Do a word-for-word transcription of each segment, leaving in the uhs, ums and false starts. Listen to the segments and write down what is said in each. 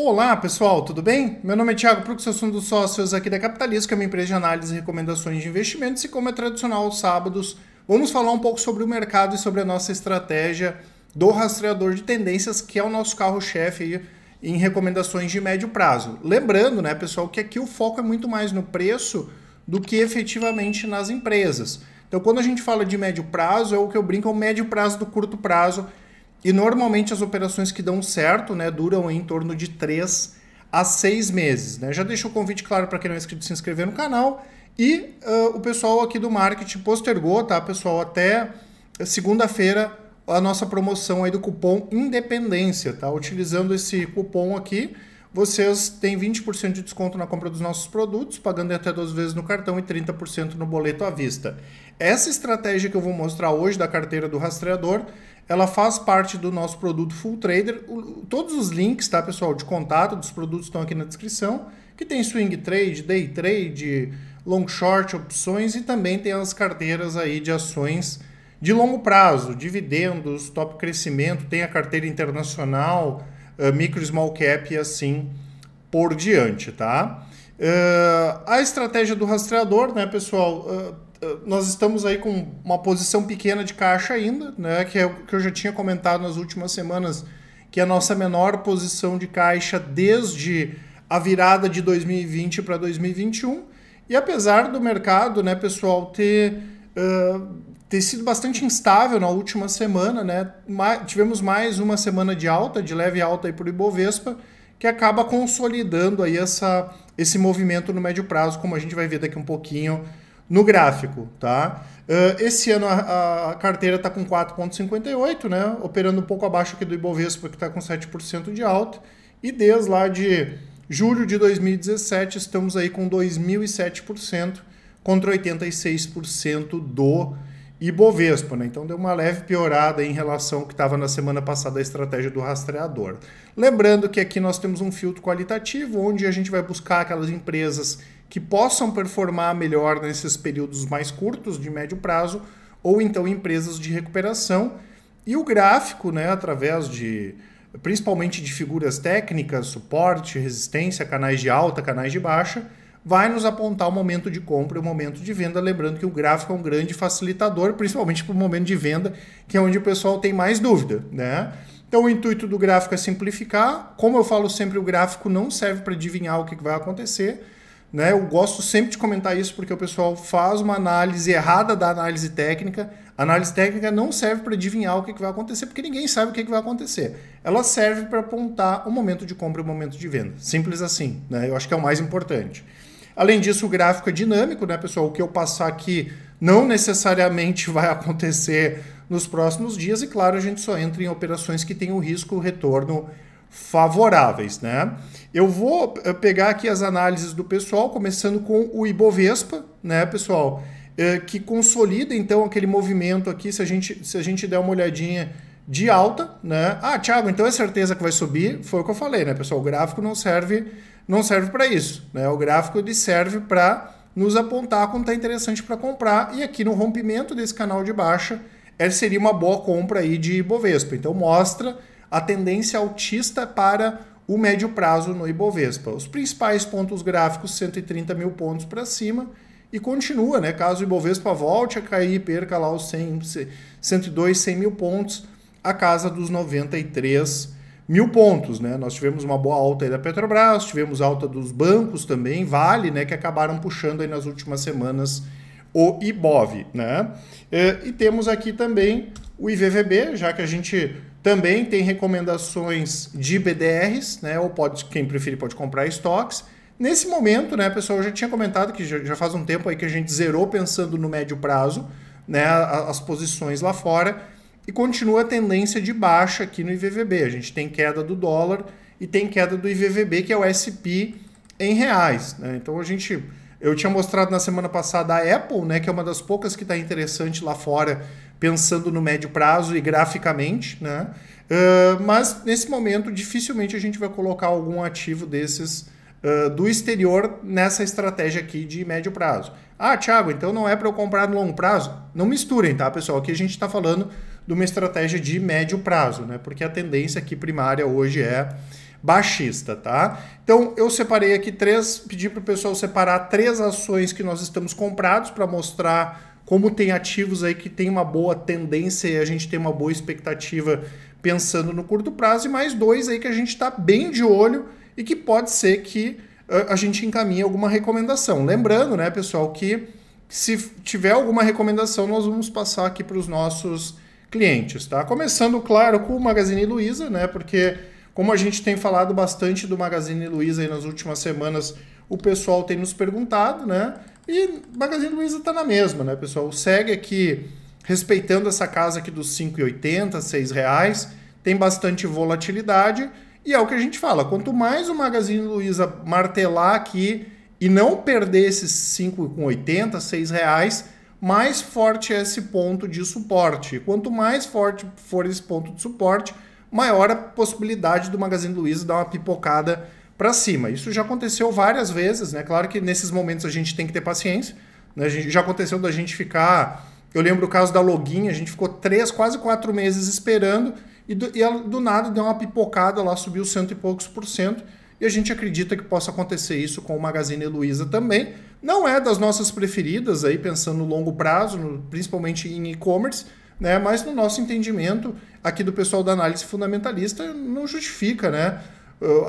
Olá pessoal, tudo bem? Meu nome é Thiago Prux, eu sou um dos sócios aqui da Capitalista, que é uma empresa de análise e recomendações de investimentos, e como é tradicional aos sábados, vamos falar um pouco sobre o mercado e sobre a nossa estratégia do rastreador de tendências, que é o nosso carro-chefe em recomendações de médio prazo. Lembrando, né, pessoal, que aqui o foco é muito mais no preço do que efetivamente nas empresas. Então, quando a gente fala de médio prazo, é o que eu brinco, é o médio prazo do curto prazo. E normalmente as operações que dão certo, né, duram em torno de três a seis meses, né? Já deixo o convite claro para quem não é inscrito, se inscrever no canal. E uh, o pessoal aqui do marketing postergou, tá, pessoal, até segunda-feira a nossa promoção aí do cupom Independência, tá? Utilizando esse cupom aqui, vocês têm vinte por cento de desconto na compra dos nossos produtos, pagando até duas vezes no cartão e trinta por cento no boleto à vista. Essa estratégia que eu vou mostrar hoje da carteira do rastreador, ela faz parte do nosso produto Full Trader. O, todos os links, tá, pessoal, de contato dos produtos estão aqui na descrição, que tem swing trade, day trade, long short, opções, e também tem as carteiras aí de ações de longo prazo, dividendos, top crescimento, tem a carteira internacional, Uh, micro, small cap e assim por diante, tá? Uh, a estratégia do rastreador, né, pessoal? Uh, uh, nós estamos aí com uma posição pequena de caixa ainda, né? Que é o que eu já tinha comentado nas últimas semanas, que é a nossa menor posição de caixa desde a virada de dois mil e vinte para dois mil e vinte e um. E apesar do mercado, né, pessoal, ter... Uh, ter sido bastante instável na última semana, né? Ma- tivemos mais uma semana de alta, de leve alta aí para o Ibovespa, que acaba consolidando aí essa, esse movimento no médio prazo, como a gente vai ver daqui um pouquinho no gráfico, tá? Uh, esse ano a, a carteira está com quatro vírgula cinquenta e oito, né? Operando um pouco abaixo aqui do Ibovespa, que está com sete por cento de alta, e desde lá de julho de dois mil e dezessete estamos aí com dois mil e sete por cento contra oitenta e seis por cento do Ibovespa, né? Então deu uma leve piorada em relação ao que estava na semana passada a estratégia do rastreador. Lembrando que aqui nós temos um filtro qualitativo, onde a gente vai buscar aquelas empresas que possam performar melhor nesses períodos mais curtos de médio prazo, ou então empresas de recuperação. E o gráfico, né, através de, principalmente de figuras técnicas, suporte, resistência, canais de alta, canais de baixa, vai nos apontar o momento de compra e o momento de venda, lembrando que o gráfico é um grande facilitador, principalmente para o momento de venda, que é onde o pessoal tem mais dúvida, né? Então o intuito do gráfico é simplificar. Como eu falo sempre, o gráfico não serve para adivinhar o que vai acontecer, né? Eu gosto sempre de comentar isso porque o pessoal faz uma análise errada da análise técnica. A análise técnica não serve para adivinhar o que vai acontecer, porque ninguém sabe o que vai acontecer. Ela serve para apontar o momento de compra e o momento de venda. Simples assim, né? Eu acho que é o mais importante. Além disso, o gráfico é dinâmico, né, pessoal? O que eu passar aqui não necessariamente vai acontecer nos próximos dias. E, claro, a gente só entra em operações que têm o risco e o retorno favoráveis, né? Eu vou pegar aqui as análises do pessoal, começando com o Ibovespa, né, pessoal? É, que consolida, então, aquele movimento aqui, se a gente, se a gente der uma olhadinha de alta, né? Ah, Thiago, então é certeza que vai subir? Foi o que eu falei, né, pessoal? O gráfico não serve... Não serve para isso, né? O gráfico ele serve para nos apontar quando está interessante para comprar, e aqui no rompimento desse canal de baixa, essa seria uma boa compra aí de Ibovespa. Então mostra a tendência altista para o médio prazo no Ibovespa. Os principais pontos gráficos, cento e trinta mil pontos para cima, e continua, né? Caso o Ibovespa volte a cair, perca lá os cem, cento e dois, cem mil pontos, a casa dos noventa e três mil pontos, né? Nós tivemos uma boa alta aí da Petrobras, tivemos alta dos bancos também, Vale, né? Que acabaram puxando aí nas últimas semanas o I B O V, né? E temos aqui também o I V V B, já que a gente também tem recomendações de B D Rs, né? Ou pode, quem preferir pode comprar estoques. Nesse momento, né, pessoal, eu já tinha comentado que já faz um tempo aí que a gente zerou pensando no médio prazo, né? As posições lá fora. E continua a tendência de baixa aqui no I V V B. A gente tem queda do dólar e tem queda do I V V B, que é o S P em reais, né? Então a gente, eu tinha mostrado na semana passada a Apple, né, que é uma das poucas que está interessante lá fora, pensando no médio prazo e graficamente, né? Uh, mas nesse momento dificilmente a gente vai colocar algum ativo desses uh, do exterior nessa estratégia aqui de médio prazo. Ah, Thiago, então não é para eu comprar no longo prazo? Não misturem, tá, pessoal? Aqui a gente está falando de uma estratégia de médio prazo, né? Porque a tendência aqui primária hoje é baixista, tá? Então eu separei aqui três, pedi para o pessoal separar três ações que nós estamos comprados para mostrar como tem ativos aí que tem uma boa tendência e a gente tem uma boa expectativa pensando no curto prazo, e mais dois aí que a gente está bem de olho e que pode ser que a gente encaminhe alguma recomendação. Lembrando, né, pessoal, que se tiver alguma recomendação nós vamos passar aqui para os nossos clientes, tá? Começando, claro, com o Magazine Luiza, né, porque como a gente tem falado bastante do Magazine Luiza aí nas últimas semanas, o pessoal tem nos perguntado, né, e Magazine Luiza tá na mesma, né, pessoal, segue aqui respeitando essa casa aqui dos cinco e oitenta, seis reais, tem bastante volatilidade, e é o que a gente fala, quanto mais o Magazine Luiza martelar aqui e não perder esses cinco e oitenta, seis reais, mais forte é esse ponto de suporte. Quanto mais forte for esse ponto de suporte, maior a possibilidade do Magazine Luiza dar uma pipocada para cima. Isso já aconteceu várias vezes, né? Claro que nesses momentos a gente tem que ter paciência, né? A gente, já aconteceu da gente ficar... Eu lembro o caso da Loguinha, a gente ficou três, quase quatro meses esperando e do, e ela, do nada deu uma pipocada lá, subiu cento e poucos por cento, e a gente acredita que possa acontecer isso com o Magazine Luiza também. Não é das nossas preferidas, aí pensando no longo prazo, no, principalmente em e-commerce, né? Mas no nosso entendimento aqui do pessoal da análise fundamentalista não justifica, né?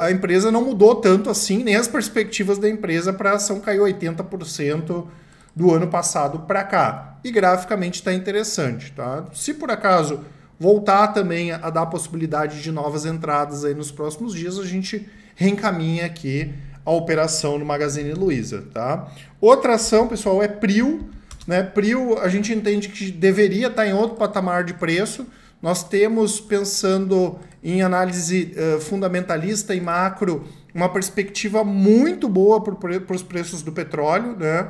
A empresa não mudou tanto assim, nem as perspectivas da empresa para a ação caiu oitenta por cento do ano passado para cá. E graficamente está interessante, tá? Se por acaso voltar também a dar a possibilidade de novas entradas aí nos próximos dias, a gente reencaminha aqui a operação no Magazine Luiza, tá? Outra ação, pessoal, é Prio, né? Prio, a gente entende que deveria estar em outro patamar de preço. Nós temos, pensando em análise uh, fundamentalista e macro, uma perspectiva muito boa para os preços do petróleo, né?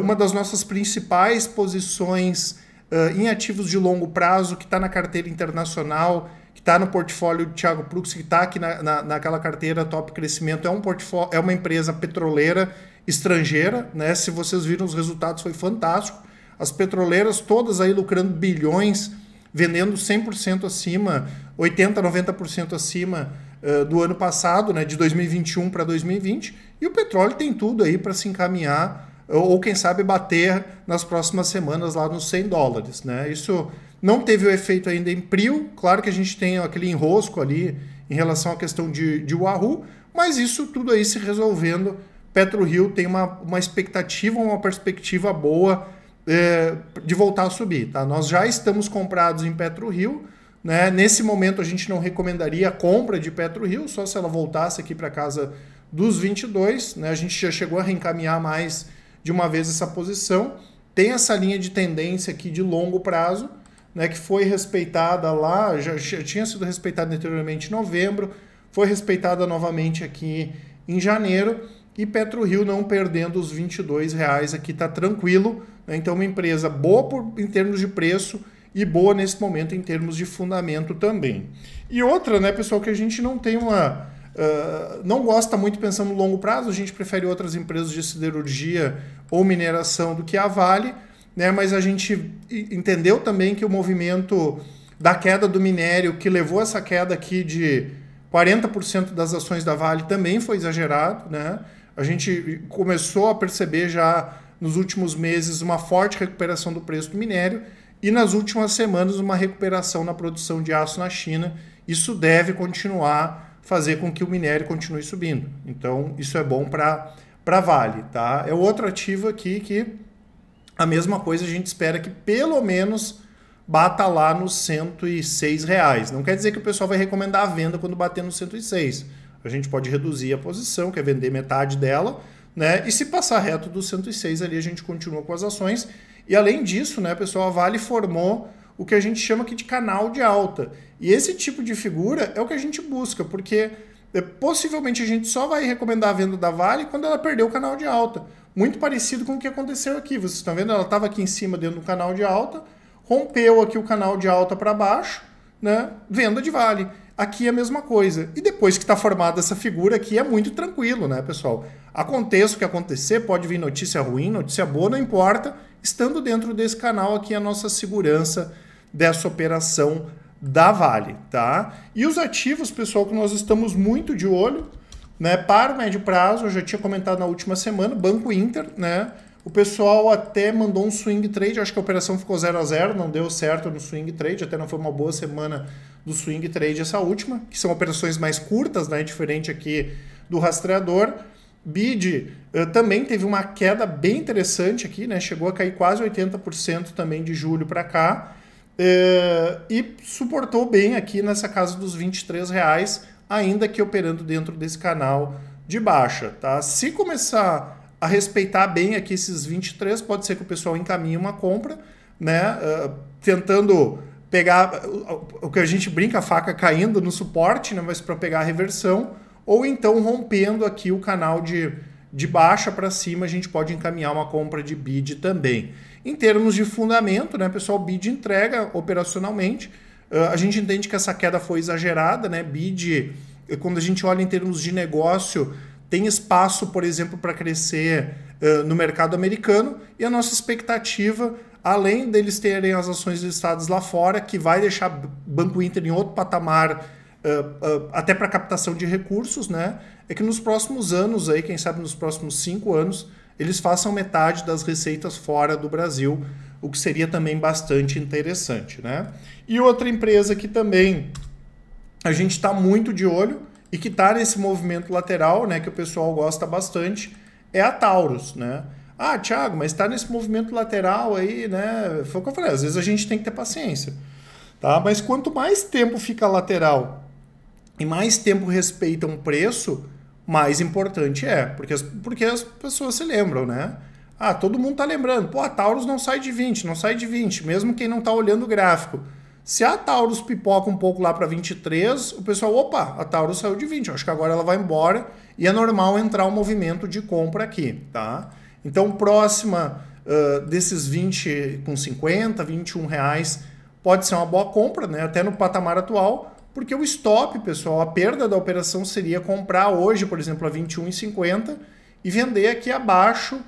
Uma das nossas principais posições uh, em ativos de longo prazo, que está na carteira internacional, que está no portfólio do Thiago Prux, que está aqui na, na, naquela carteira top crescimento, é, um portfólio, é uma empresa petroleira estrangeira, né? Se vocês viram os resultados, foi fantástico. As petroleiras todas aí lucrando bilhões, vendendo cem por cento acima, oitenta por cento, noventa por cento acima uh, do ano passado, né? De dois mil e vinte e um para dois mil e vinte, e o petróleo tem tudo aí para se encaminhar ou quem sabe bater nas próximas semanas lá nos cem dólares, né? Isso não teve o efeito ainda em Prio, claro que a gente tem aquele enrosco ali em relação à questão de, de Wahoo, mas isso tudo aí se resolvendo. Petro Rio tem uma, uma expectativa, uma perspectiva boa é, de voltar a subir, tá? Nós já estamos comprados em Petro Rio, né? Nesse momento a gente não recomendaria a compra de Petro Rio, só se ela voltasse aqui para casa dos vinte e dois, né? A gente já chegou a reencaminhar mais de uma vez essa posição, tem essa linha de tendência aqui de longo prazo, né, que foi respeitada lá, já tinha sido respeitada anteriormente em novembro, foi respeitada novamente aqui em janeiro, e Petro Rio não perdendo os vinte e dois reais aqui, está tranquilo, né? Então uma empresa boa por, em termos de preço e boa nesse momento em termos de fundamento também. E outra, né, pessoal, que a gente não tem uma... Uh, não gosta muito pensando no longo prazo, a gente prefere outras empresas de siderurgia ou mineração do que a Vale, né? Mas a gente entendeu também que o movimento da queda do minério, que levou essa queda aqui de quarenta por cento das ações da Vale, também foi exagerado, né? A gente começou a perceber já nos últimos meses uma forte recuperação do preço do minério e nas últimas semanas uma recuperação na produção de aço na China. Isso deve continuar fazer com que o minério continue subindo. Então, isso é bom para a Vale, tá? É outro ativo aqui que a mesma coisa, a gente espera que pelo menos bata lá nos cento e seis reais. Não quer dizer que o pessoal vai recomendar a venda quando bater nos cento e seis. A gente pode reduzir a posição, quer vender metade dela, né? E se passar reto dos cento e seis ali, a gente continua com as ações. E além disso, né, pessoal, a Vale formou o que a gente chama aqui de canal de alta. E esse tipo de figura é o que a gente busca, porque possivelmente a gente só vai recomendar a venda da Vale quando ela perder o canal de alta. Muito parecido com o que aconteceu aqui. Vocês estão vendo? Ela estava aqui em cima dentro do canal de alta, rompeu aqui o canal de alta para baixo, né? Venda de Vale. Aqui é a mesma coisa. E depois que está formada essa figura aqui, é muito tranquilo, né, pessoal? Aconteça o que acontecer, pode vir notícia ruim, notícia boa, não importa. Estando dentro desse canal aqui, a nossa segurança dessa operação da Vale, tá? E os ativos, pessoal, que nós estamos muito de olho, né? Para o médio prazo, eu já tinha comentado na última semana, Banco Inter, né? O pessoal até mandou um swing trade, acho que a operação ficou zero a zero, não deu certo no swing trade, até não foi uma boa semana do swing trade essa última, que são operações mais curtas, né? Diferente aqui do rastreador. B I D uh, também teve uma queda bem interessante aqui, né? Chegou a cair quase oitenta por cento também de julho para cá. Uh, e suportou bem aqui nessa casa dos vinte e três reais, ainda que operando dentro desse canal de baixa, tá? Se começar a respeitar bem aqui esses vinte e três, pode ser que o pessoal encaminhe uma compra, né? Uh, tentando pegar o que a gente brinca, a faca caindo no suporte, né? Mas para pegar a reversão, ou então rompendo aqui o canal de, de baixa para cima, a gente pode encaminhar uma compra de B I D também. Em termos de fundamento, né, pessoal, B I D entrega operacionalmente. Uh, a gente entende que essa queda foi exagerada, né? B I D, quando a gente olha em termos de negócio, tem espaço, por exemplo, para crescer uh, no mercado americano, e a nossa expectativa, além deles terem as ações listadas lá fora, que vai deixar Banco Inter em outro patamar, Uh, uh, até para captação de recursos, né? É que nos próximos anos, aí, quem sabe nos próximos cinco anos, eles façam metade das receitas fora do Brasil, o que seria também bastante interessante, né? E outra empresa que também a gente está muito de olho e que está nesse movimento lateral, né? Que o pessoal gosta bastante, é a Taurus, né? Ah, Thiago, mas está nesse movimento lateral aí, né? Foi o que eu falei, às vezes a gente tem que ter paciência, tá? Mas quanto mais tempo fica lateral e mais tempo respeitam o preço, mais importante é. Porque as, porque as pessoas se lembram, né? Ah, todo mundo tá lembrando. Pô, a Taurus não sai de vinte, não sai de vinte. Mesmo quem não tá olhando o gráfico. Se a Taurus pipoca um pouco lá para vinte e três, o pessoal, opa, a Taurus saiu de vinte. Acho que agora ela vai embora. E é normal entrar um movimento de compra aqui, tá? Então, próxima uh, desses vinte com cinquenta, vinte e um reais, pode ser uma boa compra, né? Até no patamar atual. Porque o stop, pessoal, a perda da operação seria comprar hoje, por exemplo, a vinte e um reais e cinquenta centavos e vender aqui abaixo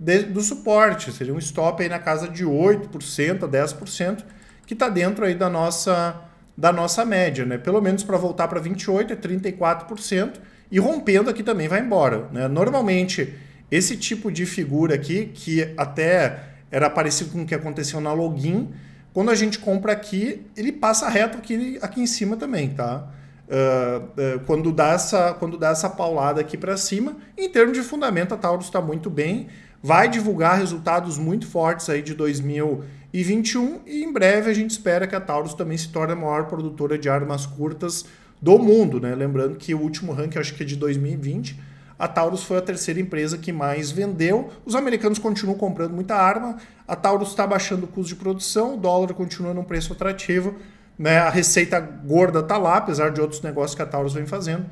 de, do suporte. Seria um stop aí na casa de oito por cento a dez por cento, que está dentro aí da nossa, da nossa média, né? Pelo menos para voltar para vinte e oito por cento é trinta e quatro por cento, e rompendo aqui também vai embora, né? Normalmente, esse tipo de figura aqui, que até era parecido com o que aconteceu na Loguinha, quando a gente compra aqui, ele passa reto aqui, aqui em cima também, tá? Uh, uh, quando, dá essa, quando dá essa paulada aqui para cima, em termos de fundamento, a Taurus está muito bem, vai divulgar resultados muito fortes aí de dois mil e vinte e um e em breve a gente espera que a Taurus também se torne a maior produtora de armas curtas do mundo, né? Lembrando que o último ranking, acho que é de dois mil e vinte, a Taurus foi a terceira empresa que mais vendeu. Os americanos continuam comprando muita arma. A Taurus está baixando o custo de produção. O dólar continua num preço atrativo, né? A receita gorda está lá, apesar de outros negócios que a Taurus vem fazendo.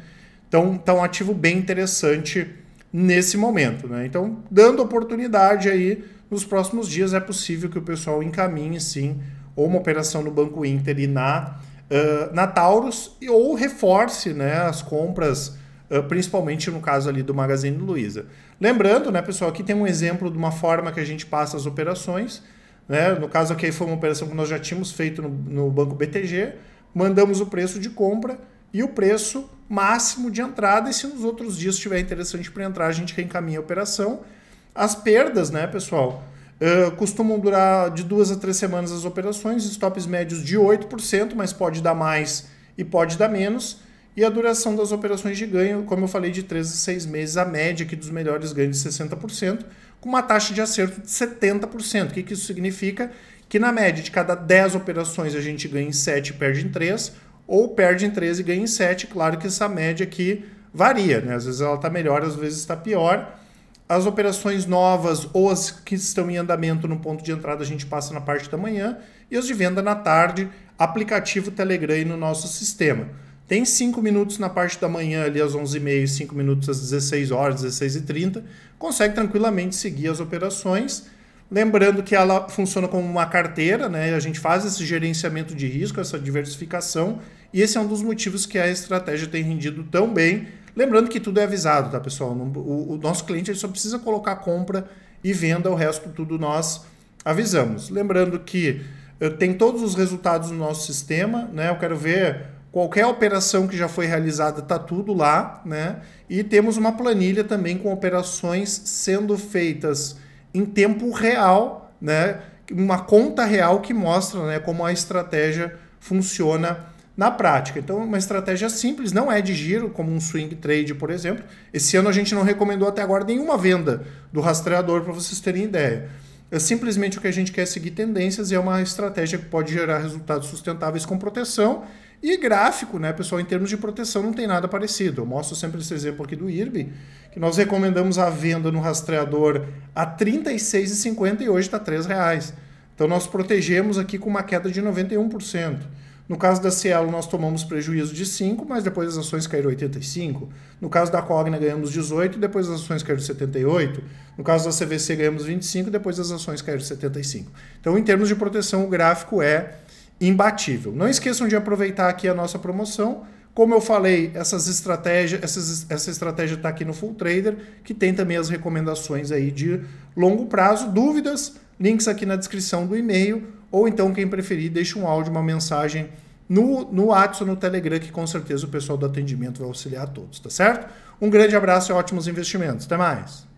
Então, tá um ativo bem interessante nesse momento, né? Então, dando oportunidade aí, nos próximos dias é possível que o pessoal encaminhe, sim, ou uma operação no Banco Inter e na, uh, na Taurus, ou reforce, né, as compras, principalmente no caso ali do Magazine Luiza. Lembrando, né, pessoal, aqui tem um exemplo de uma forma que a gente passa as operações, né? No caso aqui foi uma operação que nós já tínhamos feito no, no banco B T G, mandamos o preço de compra e o preço máximo de entrada, e se nos outros dias estiver interessante para entrar, a gente reencaminha a operação. As perdas, né, pessoal, uh, costumam durar de duas a três semanas as operações, stops médios de oito por cento, mas pode dar mais e pode dar menos. E a duração das operações de ganho, como eu falei, de três a seis meses, a média aqui dos melhores ganhos de sessenta por cento, com uma taxa de acerto de setenta por cento. O que, que isso significa? Que na média de cada dez operações a gente ganha em sete e perde em três, ou perde em três e ganha em sete. Claro que essa média aqui varia, né? Às vezes ela está melhor, às vezes está pior. As operações novas ou as que estão em andamento no ponto de entrada a gente passa na parte da manhã, e as de venda na tarde, aplicativo Telegram e no nosso sistema. Tem cinco minutos na parte da manhã, ali às onze e meia, cinco minutos às dezesseis horas, dezesseis e trinta. Consegue tranquilamente seguir as operações. Lembrando que ela funciona como uma carteira, né? A gente faz esse gerenciamento de risco, essa diversificação. E esse é um dos motivos que a estratégia tem rendido tão bem. Lembrando que tudo é avisado, tá, pessoal? O, o nosso cliente ele só precisa colocar compra e venda, o resto tudo nós avisamos. Lembrando que Eu tenho todos os resultados no nosso sistema, né? Eu quero ver qualquer operação que já foi realizada, está tudo lá, né? E temos uma planilha também com operações sendo feitas em tempo real, né? Uma conta real que mostra, né, como a estratégia funciona na prática. Então, uma estratégia simples, não é de giro, como um swing trade, por exemplo. Esse ano a gente não recomendou até agora nenhuma venda do rastreador, para vocês terem ideia. É simplesmente o que a gente quer seguir tendências e é uma estratégia que pode gerar resultados sustentáveis com proteção. E gráfico, né, pessoal, em termos de proteção não tem nada parecido. Eu mostro sempre esse exemplo aqui do I R B, que nós recomendamos a venda no rastreador a trinta e seis reais e cinquenta centavos e hoje está três reais. Então nós protegemos aqui com uma queda de noventa e um por cento. No caso da Cielo nós tomamos prejuízo de cinco por cento, mas depois as ações caíram oitenta e cinco por cento. No caso da Cogna ganhamos dezoito por cento, depois as ações caíram setenta e oito por cento. No caso da C V C ganhamos vinte e cinco por cento, depois as ações caíram setenta e cinco por cento. Então em termos de proteção o gráfico é imbatível. Não esqueçam de aproveitar aqui a nossa promoção. Como eu falei, essas estratégias, essas, essa estratégia está aqui no Full Trader, que tem também as recomendações aí de longo prazo. Dúvidas, links aqui na descrição do e-mail, ou então quem preferir, deixa um áudio, uma mensagem no, no WhatsApp ou no Telegram, que com certeza o pessoal do atendimento vai auxiliar a todos, tá certo? Um grande abraço e ótimos investimentos. Até mais!